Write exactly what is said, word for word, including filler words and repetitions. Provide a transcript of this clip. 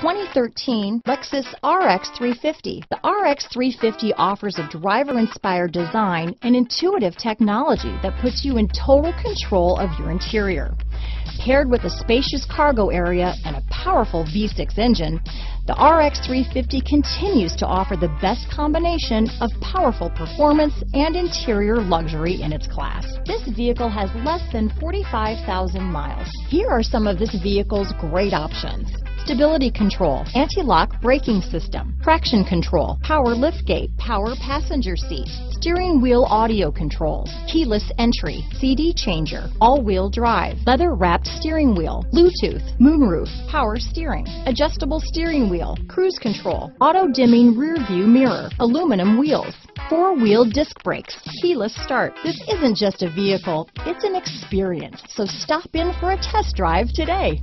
twenty thirteen Lexus R X three fifty. The R X three fifty offers a driver-inspired design and intuitive technology that puts you in total control of your interior. Paired with a spacious cargo area and a powerful V six engine, the R X three fifty continues to offer the best combination of powerful performance and interior luxury in its class. This vehicle has less than forty-five thousand miles. Here are some of this vehicle's great options: stability control, anti-lock braking system, traction control, power liftgate, power passenger seat, steering wheel audio controls, keyless entry, C D changer, all-wheel drive, leather-wrapped steering wheel, Bluetooth, moonroof, power steering, adjustable steering wheel, cruise control, auto-dimming rear-view mirror, aluminum wheels, four-wheel disc brakes, keyless start. This isn't just a vehicle, it's an experience, so stop in for a test drive today.